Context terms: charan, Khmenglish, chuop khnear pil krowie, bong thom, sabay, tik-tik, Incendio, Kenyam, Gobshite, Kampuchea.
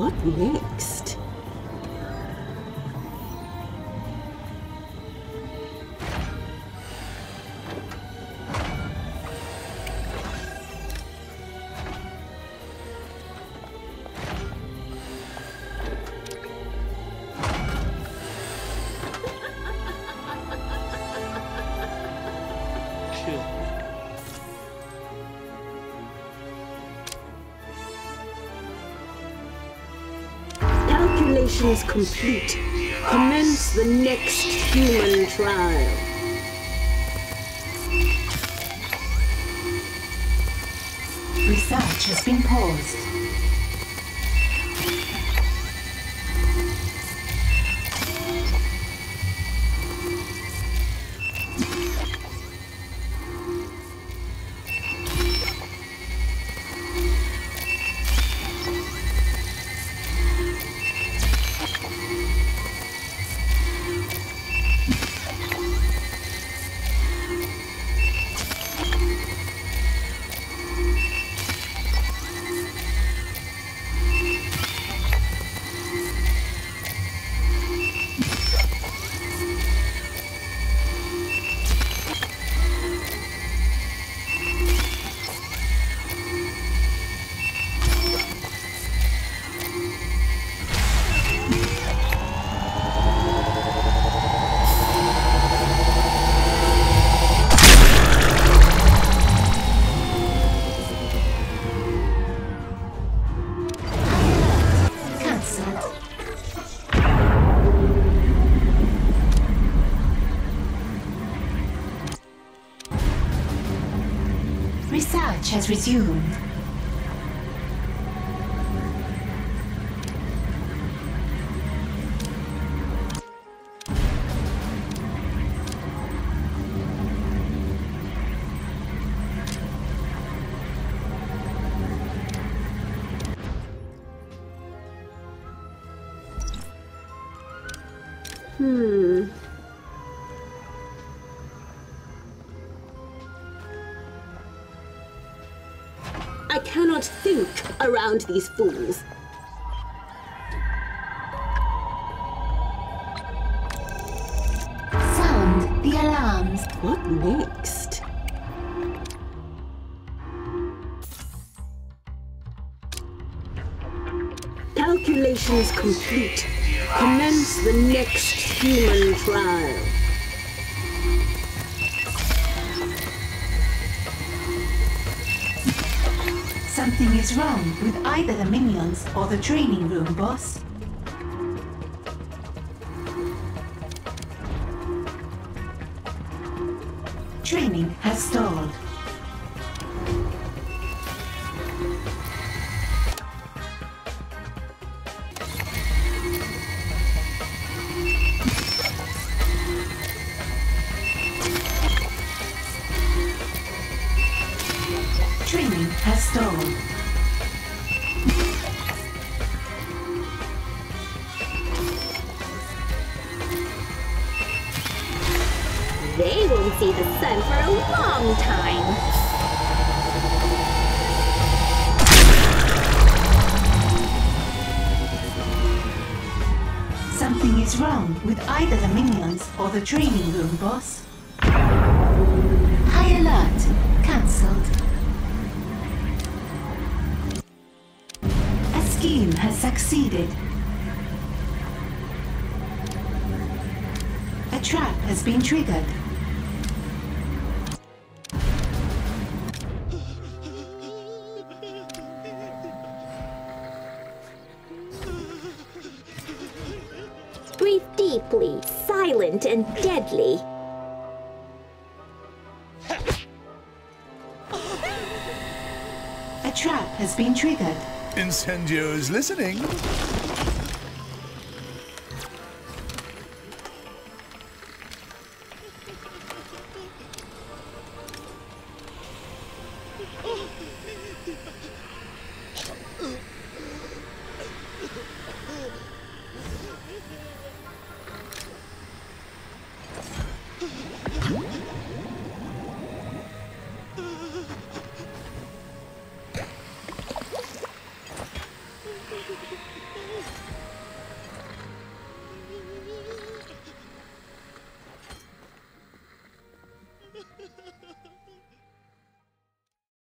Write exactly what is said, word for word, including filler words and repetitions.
What next? Is complete. Commence the next human trial. Research has been paused. Research has resumed. Hmm. I cannot think around these fools. Sound the alarms. What next? Calculations complete. Commence the next human trial. Something is wrong with either the minions or the training room, boss. Training has stalled. Training has stalled. They won't see the sun for a long time. Something is wrong with either the minions or the training room, boss. High alert. Cancelled. The scheme has succeeded. A trap has been triggered. Breathe deeply, silent and deadly. A trap has been triggered. Incendio is listening.